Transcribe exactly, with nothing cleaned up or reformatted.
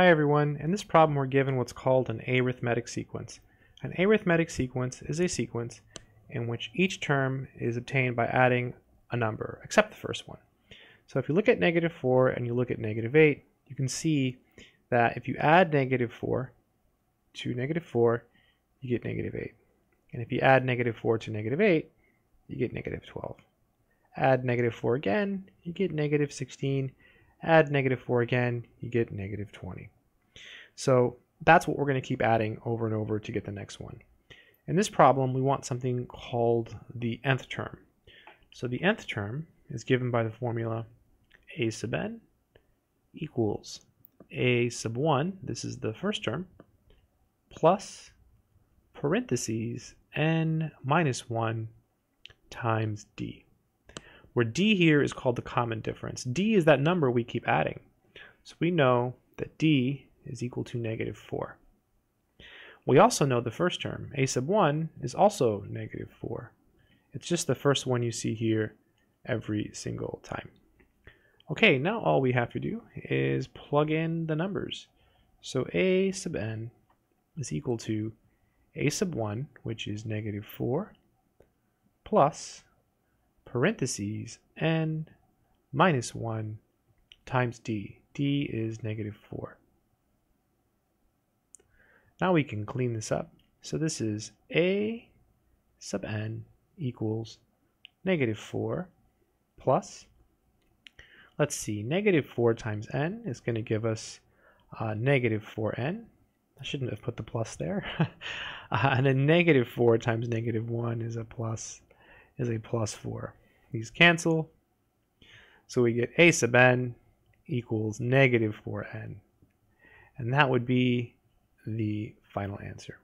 Hi everyone, in this problem we're given what's called an arithmetic sequence. An arithmetic sequence is a sequence in which each term is obtained by adding a number, except the first one. So if you look at negative four and you look at negative eight, you can see that if you add negative four to negative four, you get negative eight. And if you add negative four to negative eight, you get negative twelve. Add negative four again, you get negative sixteen. Add negative four again, you get negative twenty. So that's what we're going to keep adding over and over to get the next one. In this problem, we want something called the nth term. So the nth term is given by the formula a sub n equals a sub one, this is the first term, plus parentheses n minus one times d, where d here is called the common difference. D is that number we keep adding. So we know that d is equal to negative four. We also know the first term, a sub one, is also negative four. It's just the first one you see here every single time. Okay, now all we have to do is plug in the numbers. So a sub n is equal to a sub one, which is negative four, plus parentheses n minus one times d. d is negative four. Now we can clean this up. So this is a sub n equals negative four plus, let's see, negative four times n is going to give us uh, negative four n. I shouldn't have put the plus there. uh, and then negative four times negative one is a plus, is a plus four. These cancel, so we get a sub n equals negative four n, and that would be the final answer.